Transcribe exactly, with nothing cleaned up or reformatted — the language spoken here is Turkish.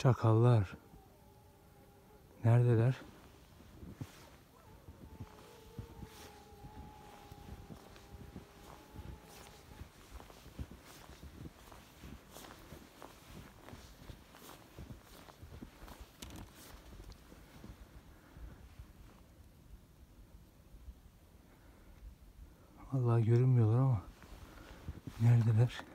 Çakallar. Neredeler? Vallahi görünmüyorlar ama neredeler?